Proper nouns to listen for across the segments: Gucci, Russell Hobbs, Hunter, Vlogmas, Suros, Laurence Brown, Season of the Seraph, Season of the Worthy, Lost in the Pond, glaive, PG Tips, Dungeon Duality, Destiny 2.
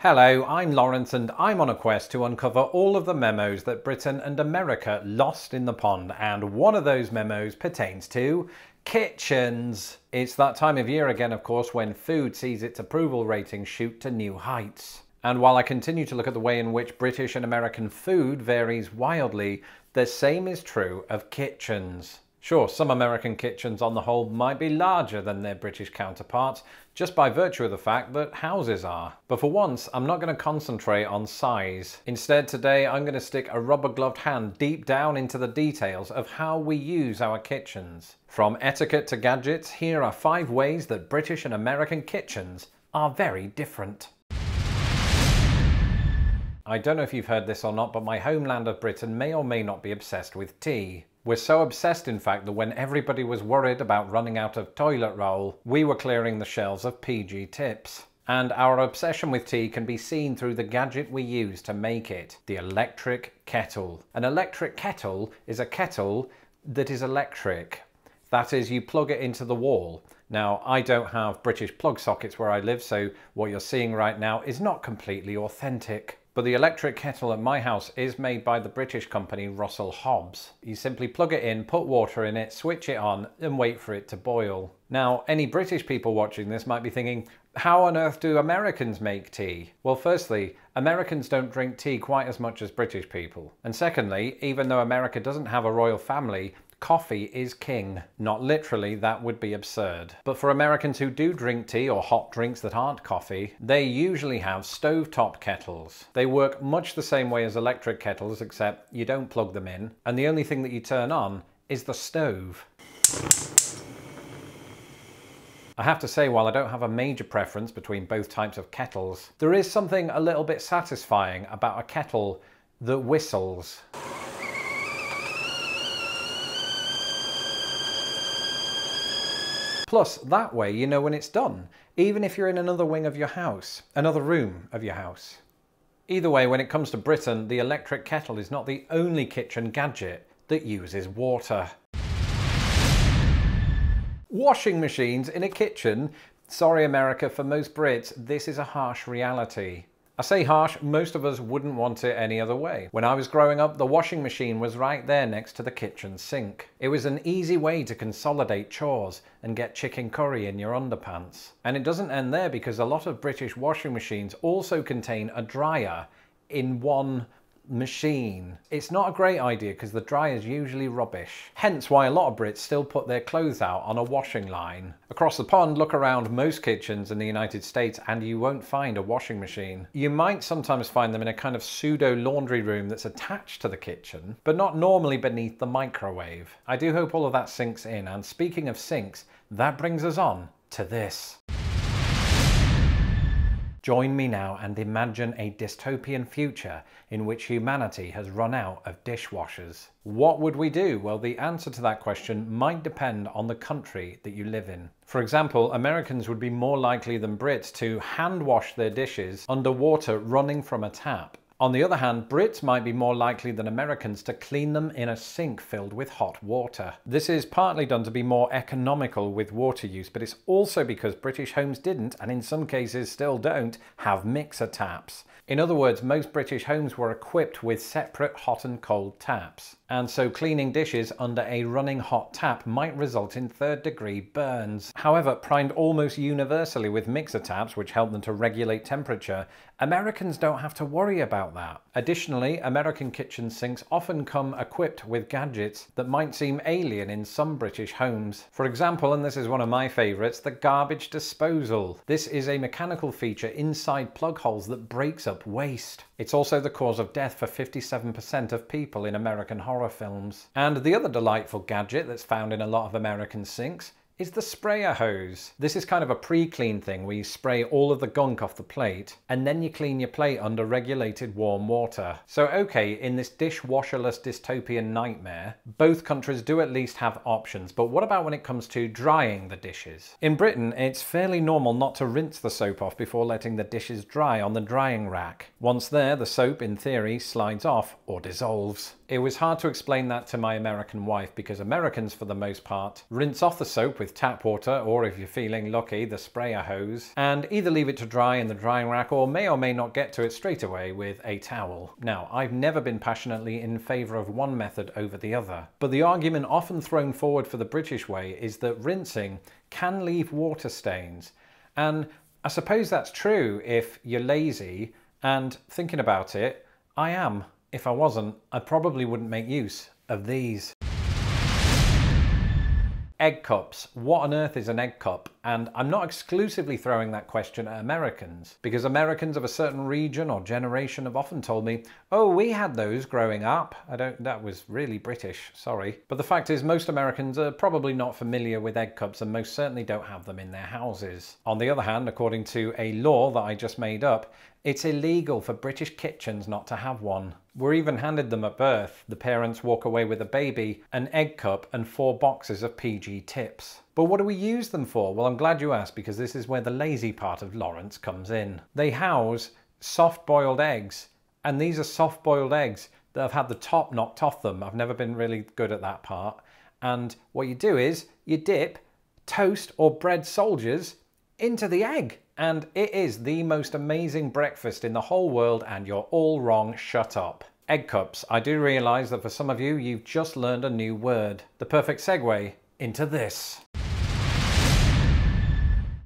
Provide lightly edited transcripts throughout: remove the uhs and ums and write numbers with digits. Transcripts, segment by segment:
Hello, I'm Lawrence and I'm on a quest to uncover all of the memos that Britain and America lost in the pond, and one of those memos pertains to kitchens. It's that time of year again, of course, when food sees its approval rating shoot to new heights. And while I continue to look at the way in which British and American food varies wildly, the same is true of kitchens. Sure, some American kitchens on the whole might be larger than their British counterparts, just by virtue of the fact that houses are. But for once, I'm not going to concentrate on size. Instead, today I'm going to stick a rubber-gloved hand deep down into the details of how we use our kitchens. From etiquette to gadgets, here are 5 ways that British and American kitchens are very different. I don't know if you've heard this or not, but my homeland of Britain may or may not be obsessed with tea. We're so obsessed, in fact, that when everybody was worried about running out of toilet roll, we were clearing the shelves of PG Tips. And our obsession with tea can be seen through the gadget we use to make it: the electric kettle. An electric kettle is a kettle that is electric. That is, you plug it into the wall. Now, I don't have British plug sockets where I live, so what you're seeing right now is not completely authentic. But the electric kettle at my house is made by the British company Russell Hobbs. You simply plug it in, put water in it, switch it on, and wait for it to boil. Now, any British people watching this might be thinking, how on earth do Americans make tea? Well, firstly, Americans don't drink tea quite as much as British people. And secondly, even though America doesn't have a royal family, coffee is king. Not literally, that would be absurd. But for Americans who do drink tea or hot drinks that aren't coffee, they usually have stovetop kettles. They work much the same way as electric kettles, except you don't plug them in, and the only thing that you turn on is the stove. I have to say, while I don't have a major preference between both types of kettles, there is something a little bit satisfying about a kettle that whistles. Plus, that way you know when it's done, even if you're in another wing of your house, another room of your house. Either way, when it comes to Britain, the electric kettle is not the only kitchen gadget that uses water. Washing machines in a kitchen? Sorry America, for most Brits, this is a harsh reality. I say harsh, most of us wouldn't want it any other way. When I was growing up, the washing machine was right there next to the kitchen sink. It was an easy way to consolidate chores and get chicken curry in your underpants. And it doesn't end there, because a lot of British washing machines also contain a dryer in one machine. It's not a great idea because the dryer is usually rubbish. Hence why a lot of Brits still put their clothes out on a washing line. Across the pond, look around most kitchens in the United States and you won't find a washing machine. You might sometimes find them in a kind of pseudo laundry room that's attached to the kitchen, but not normally beneath the microwave. I do hope all of that sinks in, and speaking of sinks, that brings us on to this. Join me now and imagine a dystopian future in which humanity has run out of dishwashers. What would we do? Well, the answer to that question might depend on the country that you live in. For example, Americans would be more likely than Brits to hand wash their dishes under water running from a tap. On the other hand, Brits might be more likely than Americans to clean them in a sink filled with hot water. This is partly done to be more economical with water use, but it's also because British homes didn't, and in some cases still don't, have mixer taps. In other words, most British homes were equipped with separate hot and cold taps. And so cleaning dishes under a running hot tap might result in third-degree burns. However, primed almost universally with mixer taps, which help them to regulate temperature, Americans don't have to worry about that. Additionally, American kitchen sinks often come equipped with gadgets that might seem alien in some British homes. For example, and this is one of my favorites, the garbage disposal. This is a mechanical feature inside plug holes that breaks up waste. It's also the cause of death for 57% of people in American horror films. And the other delightful gadget that's found in a lot of American sinks is the sprayer hose. This is kind of a pre-clean thing where you spray all of the gunk off the plate and then you clean your plate under regulated warm water. So okay, in this dishwasherless dystopian nightmare, both countries do at least have options, but what about when it comes to drying the dishes? In Britain, it's fairly normal not to rinse the soap off before letting the dishes dry on the drying rack. Once there, the soap, in theory, slides off or dissolves. It was hard to explain that to my American wife because Americans, for the most part, rinse off the soap with with tap water, or if you're feeling lucky, the sprayer hose, and either leave it to dry in the drying rack or may not get to it straight away with a towel. Now, I've never been passionately in favour of one method over the other, but the argument often thrown forward for the British way is that rinsing can leave water stains, and I suppose that's true if you're lazy, and thinking about it, I am. If I wasn't, I probably wouldn't make use of these. Egg cups. What on earth is an egg cup? And I'm not exclusively throwing that question at Americans, because Americans of a certain region or generation have often told me, oh, we had those growing up. That was really British, sorry. But the fact is, most Americans are probably not familiar with egg cups and most certainly don't have them in their houses. On the other hand, according to a law that I just made up, it's illegal for British kitchens not to have one. We're even handed them at birth. The parents walk away with a baby, an egg cup, and 4 boxes of PG Tips. But what do we use them for? Well, I'm glad you asked, because this is where the lazy part of Lawrence comes in. They house soft-boiled eggs, and these are soft-boiled eggs that have had the top knocked off them. I've never been really good at that part. And what you do is you dip toast or bread soldiers into the egg. And it is the most amazing breakfast in the whole world, and you're all wrong, shut up. Egg cups. I do realise that for some of you, you've just learned a new word. The perfect segue into this.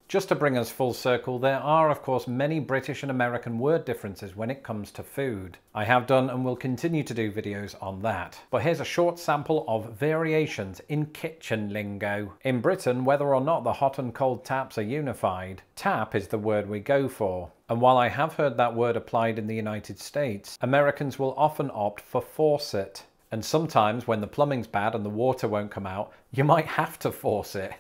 Just to bring us full circle, there are of course many British and American word differences when it comes to food. I have done and will continue to do videos on that. But here's a short sample of variations in kitchen lingo. In Britain, whether or not the hot and cold taps are unified, tap is the word we go for. And while I have heard that word applied in the United States, Americans will often opt for faucet. And sometimes when the plumbing's bad and the water won't come out, you might have to force it.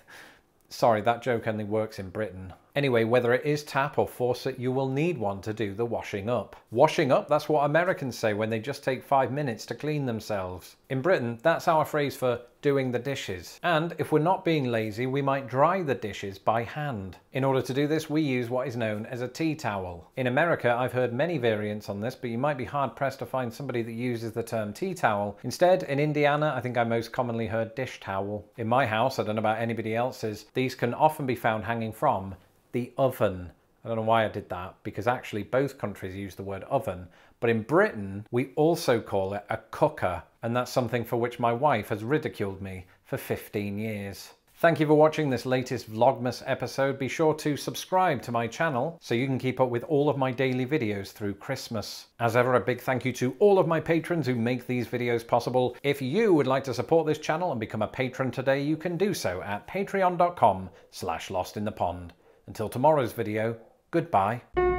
Sorry, that joke only works in Britain. Anyway, whether it is tap or faucet, you will need one to do the washing up. Washing up, that's what Americans say when they just take 5 minutes to clean themselves. In Britain, that's our phrase for doing the dishes. And if we're not being lazy, we might dry the dishes by hand. In order to do this, we use what is known as a tea towel. In America, I've heard many variants on this, but you might be hard-pressed to find somebody that uses the term tea towel. Instead, in Indiana, I think I most commonly heard dish towel. In my house, I don't know about anybody else's, these can often be found hanging from the oven. I don't know why I did that, because actually both countries use the word oven, but in Britain we also call it a cooker, and that's something for which my wife has ridiculed me for 15 years. Thank you for watching this latest Vlogmas episode. Be sure to subscribe to my channel so you can keep up with all of my daily videos through Christmas. As ever, a big thank you to all of my patrons who make these videos possible. If you would like to support this channel and become a patron today, you can do so at patreon.com/lostinthepond. Until tomorrow's video, goodbye.